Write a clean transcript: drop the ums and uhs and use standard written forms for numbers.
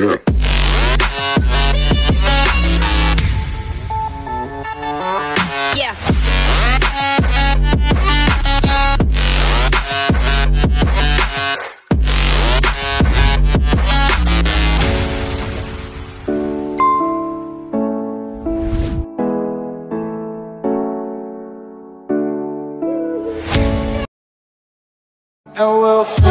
And we'll